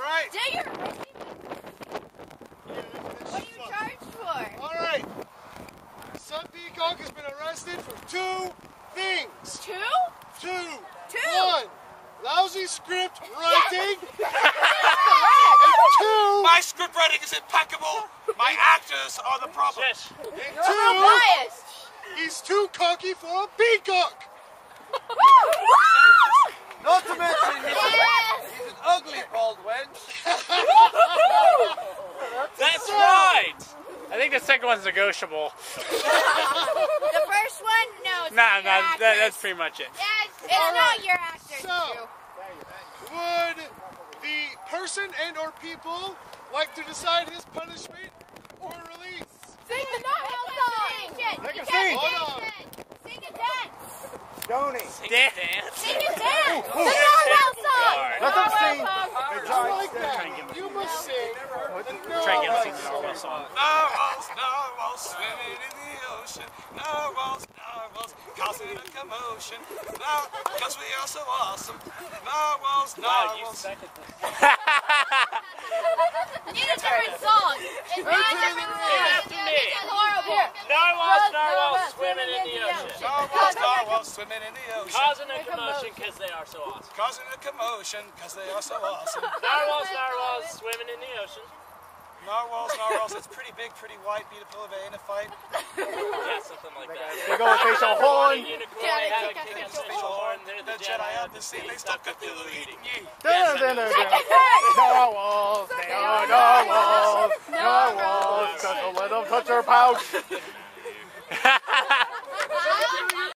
right. Dang it! What are you charged for? All right. Son Peacock has been arrested for two things. Two? Two. One, lousy script writing. And two. My script writing is impeccable. My actors are the problem. Yes. And you're two. Biased. He's too cocky for a peacock. Not to mention, he's an ugly bald wench. That's right. I think the second one's negotiable. The first one, no. It's not your actors. That's pretty much it. Yeah, it's not right. Your actors. So, would the person and/or people like to decide his punishment or release? Sing the Narwhal song. Make him sing. Hold on. Sing and dance. Tony. Sing and dance. Sing and dance. The Narwhal song. Let them sing. Just like that. You must sing. Try and get him to sing the Narwhal song. Narwhals, narwhals, swimming in the ocean. Narwhals, narwhals, causing a commotion. Because we are so awesome. Narwhals, narwhals. Need a different song. It's not a different song. It's horrible. Narwhals, narwhals, swimming in the ocean. Narwhals, narwhals, swimming in the ocean. Causing a commotion because they are so awesome. Causing a commotion because they are so awesome. Narwhals, narwhals, swimming in the ocean. Narwhals, narwhals, it's pretty big, pretty white, beat a pillow in a fight. Yeah, something like that. They go with facial horn. Yeah, they kick out facial horn. They're the Jedi of the sea. They stop Cthulhu eating ye. Narwhals, they are narwhals. Narwhals, just a little touch or pouch.